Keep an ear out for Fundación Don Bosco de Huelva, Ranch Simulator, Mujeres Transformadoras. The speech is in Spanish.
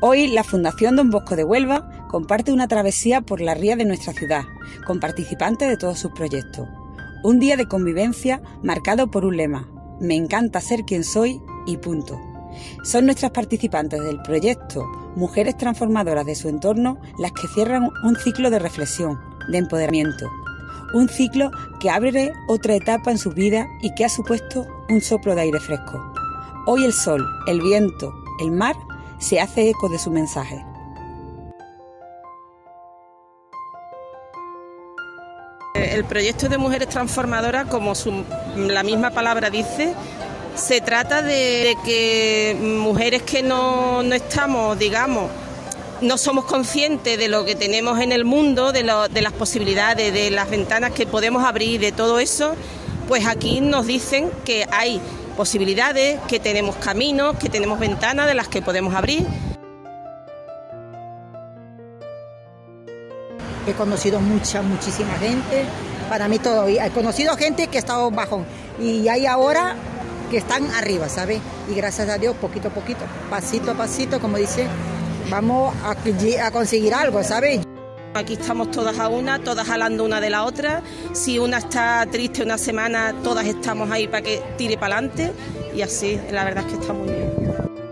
Hoy la Fundación Don Bosco de Huelva comparte una travesía por las rías de nuestra ciudad, con participantes de todos sus proyectos. Un día de convivencia marcado por un lema: me encanta ser quien soy y punto. Son nuestras participantes del proyecto Mujeres Transformadoras de su entorno las que cierran un ciclo de reflexión, de empoderamiento. Un ciclo que abre otra etapa en su vida y que ha supuesto un soplo de aire fresco. Hoy el sol, el viento, el mar se hace eco de su mensaje. El proyecto de Mujeres Transformadoras, como la misma palabra dice, se trata de que mujeres que no estamos, digamos, no somos conscientes de lo que tenemos en el mundo, de las posibilidades, de las ventanas que podemos abrir, de todo eso, pues aquí nos dicen que hay posibilidades, que tenemos caminos, que tenemos ventanas de las que podemos abrir. He conocido muchísima gente, para mí todavía, he conocido gente que ha estado bajo y hay ahora que están arriba, ¿sabes? Y gracias a Dios, poquito a poquito, pasito a pasito, como dice, vamos a conseguir algo, ¿sabes? Aquí estamos todas a una, todas jalando una de la otra. Si una está triste una semana, todas estamos ahí para que tire para adelante. Y así, la verdad es que está muy bien.